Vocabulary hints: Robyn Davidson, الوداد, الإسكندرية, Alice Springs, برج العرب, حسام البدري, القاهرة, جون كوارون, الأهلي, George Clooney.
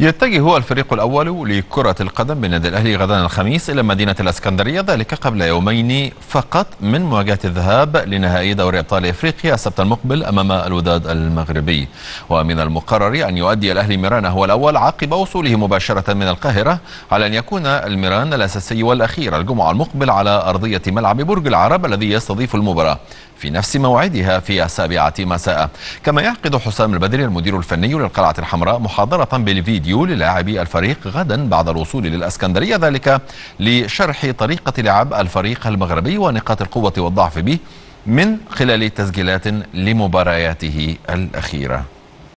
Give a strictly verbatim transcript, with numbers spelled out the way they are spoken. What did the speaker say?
يتجه هو الفريق الأول لكرة القدم بالنادي الأهلي غدا الخميس إلى مدينة الإسكندرية، ذلك قبل يومين فقط من مواجهة الذهاب لنهائي دوري أبطال أفريقيا السبت المقبل أمام الوداد المغربي. ومن المقرر أن يؤدي الأهلي مرانه الأول عقب وصوله مباشرة من القاهرة، على أن يكون المران الأساسي والأخير الجمعة المقبل على أرضية ملعب برج العرب الذي يستضيف المباراة في نفس موعدها في السابعة مساء. كما يعقد حسام البدري المدير الفني للقلعة الحمراء محاضرة بالفيديو للاعبي الفريق غدا بعد الوصول للإسكندرية، ذلك لشرح طريقة لعب الفريق المغربي ونقاط القوة والضعف به من خلال تسجيلات لمبارياته الأخيرة.